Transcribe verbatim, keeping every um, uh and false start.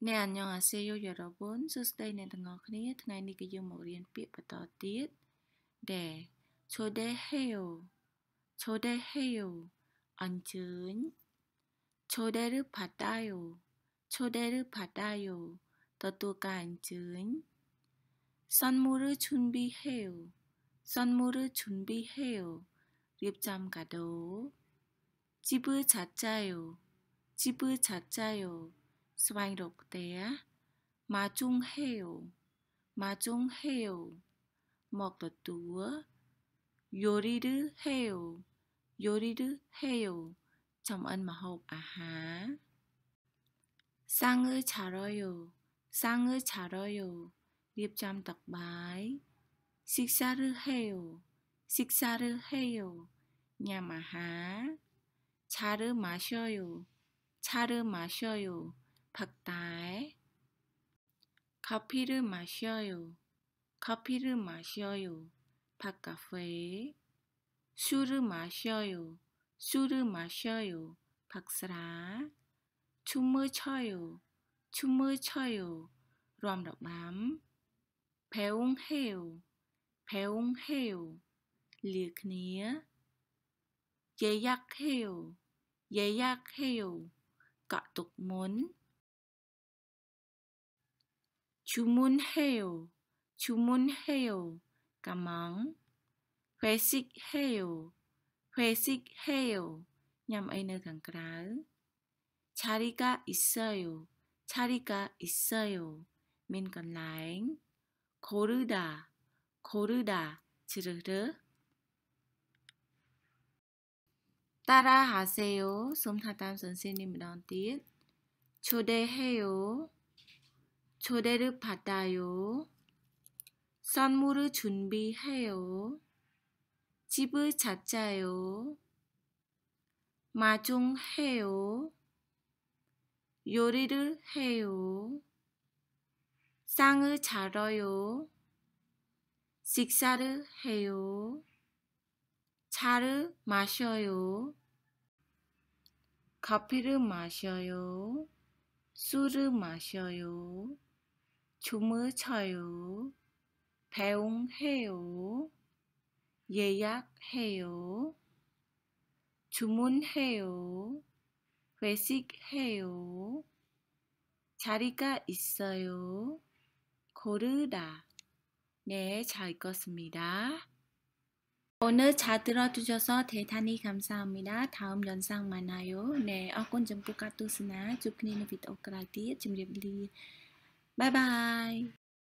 네, 안녕하세요, 여러분. 수스데이는 등어크니, 등아이니까 유머리엔 삐빠더띠. 네, 초대해요. 초대해요. 언젠. 초대를 받아요. 초대를 받아요. 더또가 언젠. 선물을 준비해요. 선물을 준비해요. 립잠 가도. 집을 찾아요. 집을 찾아요. 스와이롭대야 마중해요 마중해요 먹더두어 요리를 해요 요리를 해요 점은 마홉 아하 쌍을 차려요 쌍을 차려요 립잠 덕바이 식사를 해요 식사를 해요 냠아하 차를 마셔요 차를 마셔요 박다에 커피를 마셔요. 커피를 마셔요. 박카페 술을 마셔요. 술을 마셔요. 박스라 춤을 춰요. 춤을 춰요. 롬덕밤 배웅해요. 배웅해요. 리크니에 예약해요. 예약해요. 까뚝문 주문해요. 주문해요. 가망. 회식해요. 회식해요. 냠에는 강가라. 자리가 있어요. 자리가 있어요. 민건라잉. 고르다. 고르다. 지르르. 따라하세요. 숨타담 선생님 나온띠. 초대해요. 초대를 받아요. 선물을 준비해요. 집을 찾아요. 마중해요. 요리를 해요. 쌍을 차려요. 식사를 해요. 차를 마셔요. 커피를 마셔요. 술을 마셔요. 춤을 춰요. 배웅해요. 예약해요. 주문해요. 회식해요. 자리가 있어요. 고르다. 네, 잘 읽었습니다. 오늘 잘 들어주셔서 대단히 감사합니다. 다음 영상 만나요. 네, 어콘 좀 부탁드리나. 주크니는 비디오 그라디. 지금 바이바이.